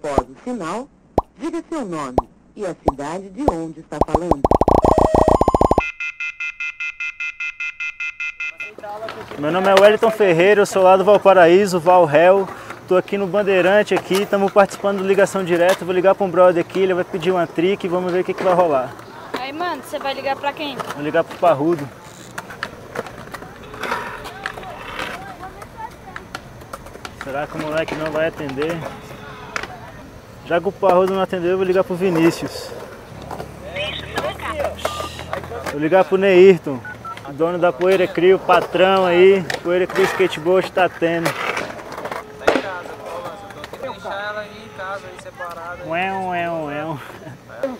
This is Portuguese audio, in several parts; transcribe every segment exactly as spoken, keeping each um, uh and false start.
Após o sinal, diga seu nome e a cidade de onde está falando. Meu nome é Wellington Ferreira, eu sou lá do Valparaíso, Val-Hell. Estou aqui no Bandeirante, aqui estamos participando do Ligação Direta. Vou ligar para um brother aqui, ele vai pedir uma trick e vamos ver o que, que vai rolar. Aí, mano, você vai ligar para quem? Vou ligar para o Parrudo. Será que o moleque não vai atender? Já que o Parrudo não atendeu, eu vou ligar para o Vinícius. Vou ligar para o Neyrton, dono da Poeira Crio, patrão aí. Poeira Crio Skateboard está tendo. Ué, ué, ué.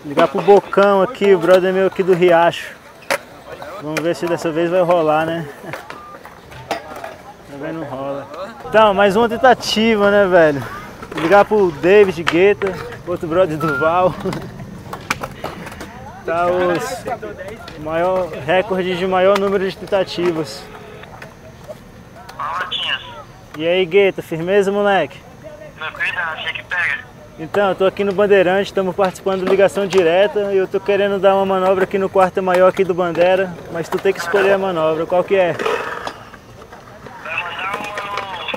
Ligar pro Bocão aqui, o brother meu aqui do Riacho. Vamos ver se dessa vez vai rolar, né? Também não rola. Então, mais uma tentativa, né, velho? Ligar pro David Guetta, outro brother do Val. Tá o maior recorde de maior número de tentativas. E aí, Guetta, firmeza, moleque? Então, eu tô aqui no Bandeirante, estamos participando do Ligação Direta e eu tô querendo dar uma manobra aqui no quarto maior aqui do Bandeira, mas tu tem que escolher a manobra, qual que é? Vai mandar uma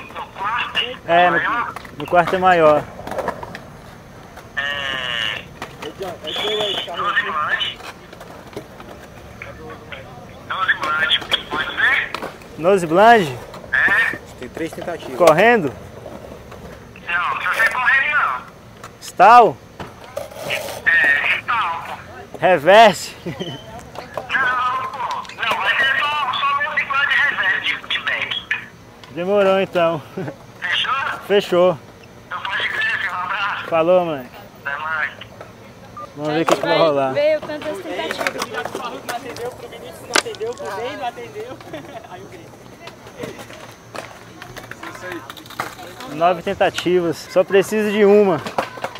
no quarto? É, no quarto maior. É... doze Blanche. doze Blanche, pode ser? doze Blanche? É. Tem três tentativas. Correndo? Tal? É, tal. Reverse? Não, pô. Não, vai ser só, só um ciclo de reverse de, de back. Demorou então. Fechou? Fechou. Então pode crescer, um abraço. Falou, moleque. Até mais. Vamos ver o que, que vai rolar. Veio tantas tentativas. O Parrudo não atendeu, pro Vinícius não atendeu, o Ney não atendeu. Aí o grito. Nove tentativas. Só preciso de uma.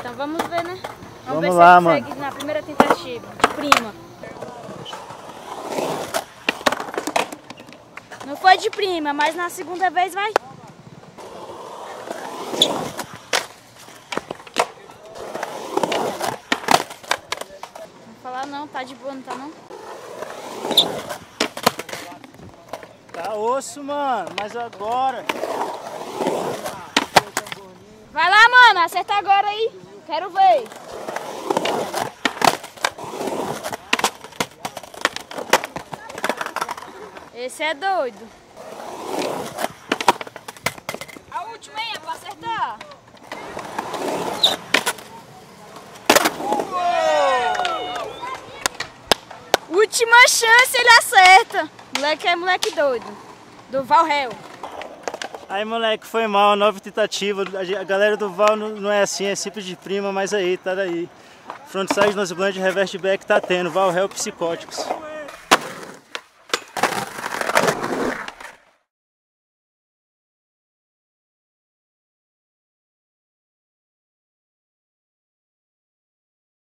Então vamos ver, né? Vamos, vamos ver lá, se consegue, mano. Na primeira tentativa, de prima. Não foi de prima, mas na segunda vez vai. Não falar não, tá de boa, não tá não? Tá osso, mano, mas agora... Vai lá, mano, acerta agora aí. Quero ver. Esse é doido. A última aí é pra acertar. Uou! Última chance, ele acerta. Moleque é moleque doido. Do Val-Hell. Aí, moleque, foi mal, nova tentativa. A galera do Val não é assim, é simples de prima, mas aí, tá daí. Frontside, doze Blanche, reverse back, tá tendo. Val-Hell, Psicóticos.